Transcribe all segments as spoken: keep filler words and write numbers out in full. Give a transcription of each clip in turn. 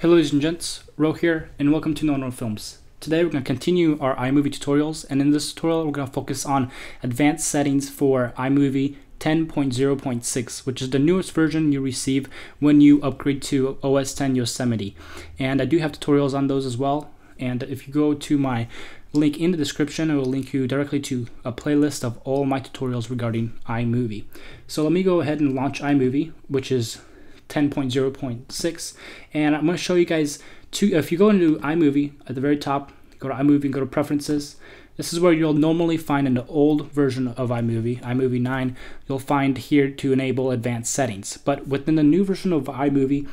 Hello ladies and gents, Ro here and welcome to NOandRO Films. Today we're going to continue our iMovie tutorials, and in this tutorial we're going to focus on advanced settings for iMovie ten point zero point six, which is the newest version you receive when you upgrade to O S ten Yosemite. And I do have tutorials on those as well, and if you go to my link in the description, it will link you directly to a playlist of all my tutorials regarding iMovie. So let me go ahead and launch iMovie, which is ten point zero point six, and I'm going to show you guys two. If you go into iMovie at the very top, go to iMovie and go to Preferences. This is where you'll normally find in the old version of iMovie, iMovie nine, you'll find here to enable advanced settings. But within the new version of iMovie,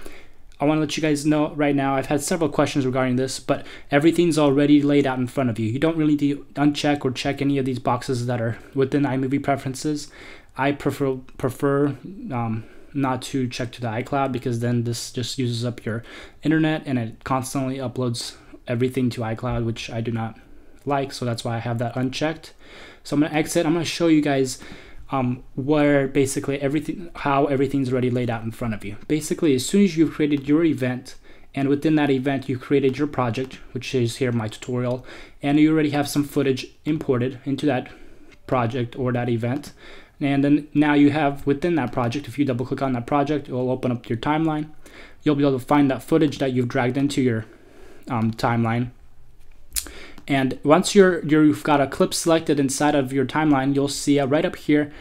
I want to let you guys know right now, I've had several questions regarding this, but everything's already laid out in front of you. You don't really need to uncheck or check any of these boxes that are within iMovie Preferences. I prefer prefer um, not to check to the iCloud, because then this just uses up your internet and it constantly uploads everything to iCloud, which I do not like, so that's why I have that unchecked. So I'm going to exit. I'm going to show you guys um, where basically everything, how everything's already laid out in front of you. Basically, as soon as you've created your event, and within that event you created your project, which is here my tutorial, and you already have some footage imported into that project or that event. And then now you have within that project, if you double click on that project, it will open up your timeline. You'll be able to find that footage that you've dragged into your um, timeline. And once you're, you're, you've got a clip selected inside of your timeline, you'll see uh, right up here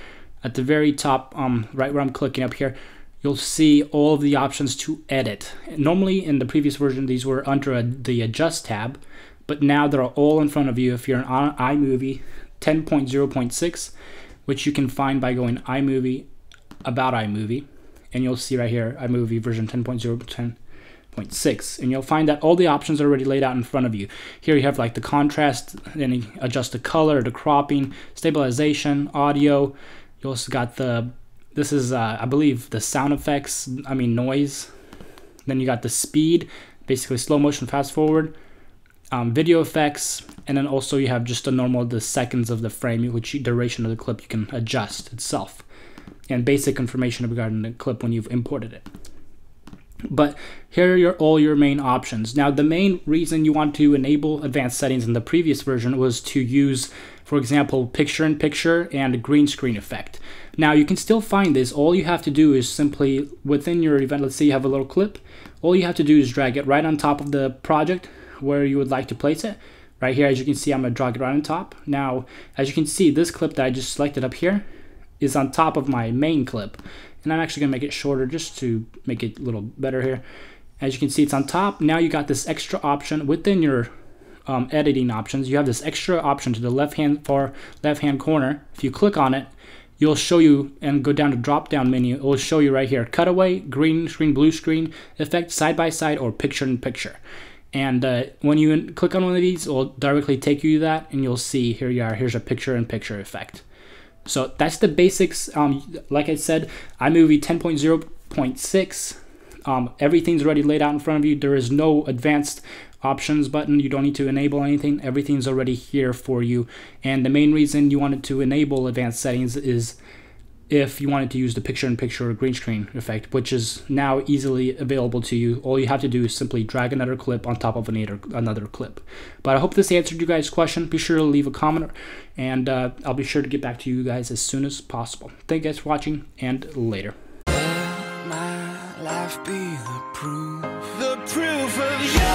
at the very top, um, right where I'm clicking up here, you'll see all of the options to edit. And normally in the previous version, these were under a, the Adjust tab, but now they're all in front of you if you're on iMovie ten point zero point six. which you can find by going iMovie, about iMovie, and you'll see right here iMovie version ten point zero point six, and you'll find that all the options are already laid out in front of you. Here you have like the contrast, then you adjust the color, the cropping, stabilization, audio. You also got the, this is uh, I believe the sound effects, I mean noise. Then you got the speed, basically slow motion, fast forward, um, video effects. And then also you have just the normal, the seconds of the frame, which you, duration of the clip you can adjust itself, and basic information regarding the clip when you've imported it. But here are your, all your main options. Now the main reason you want to enable advanced settings in the previous version was to use, for example, picture-in-picture and green screen effect. Now you can still find this. All you have to do is simply within your event, let's say you have a little clip, all you have to do is drag it right on top of the project where you would like to place it. Right here, as you can see, I'm going to drag it right on top. Now, as you can see, this clip that I just selected up here is on top of my main clip. And I'm actually going to make it shorter just to make it a little better here. As you can see, it's on top. Now you got this extra option within your um, editing options. You have this extra option to the left-hand far left-hand corner. If you click on it, you'll show you and go down to drop-down menu. It will show you right here, cutaway, green screen, blue screen, effect, side-by-side, or picture-in-picture. And uh, when you in click on one of these, it will directly take you to that, and you'll see here you are, here's a picture-in-picture effect. So that's the basics. Um, like I said, iMovie ten point zero point six, um, everything's already laid out in front of you. There is no advanced options button. You don't need to enable anything. Everything's already here for you. And the main reason you wanted to enable advanced settings is if you wanted to use the picture-in-picture or green screen effect, which is now easily available to you. All you have to do is simply drag another clip on top of another, another clip. But I hope this answered you guys' question. Be sure to leave a comment, and uh, I'll be sure to get back to you guys as soon as possible. Thank you guys for watching, and later. Let my life be the proof, the proof of you.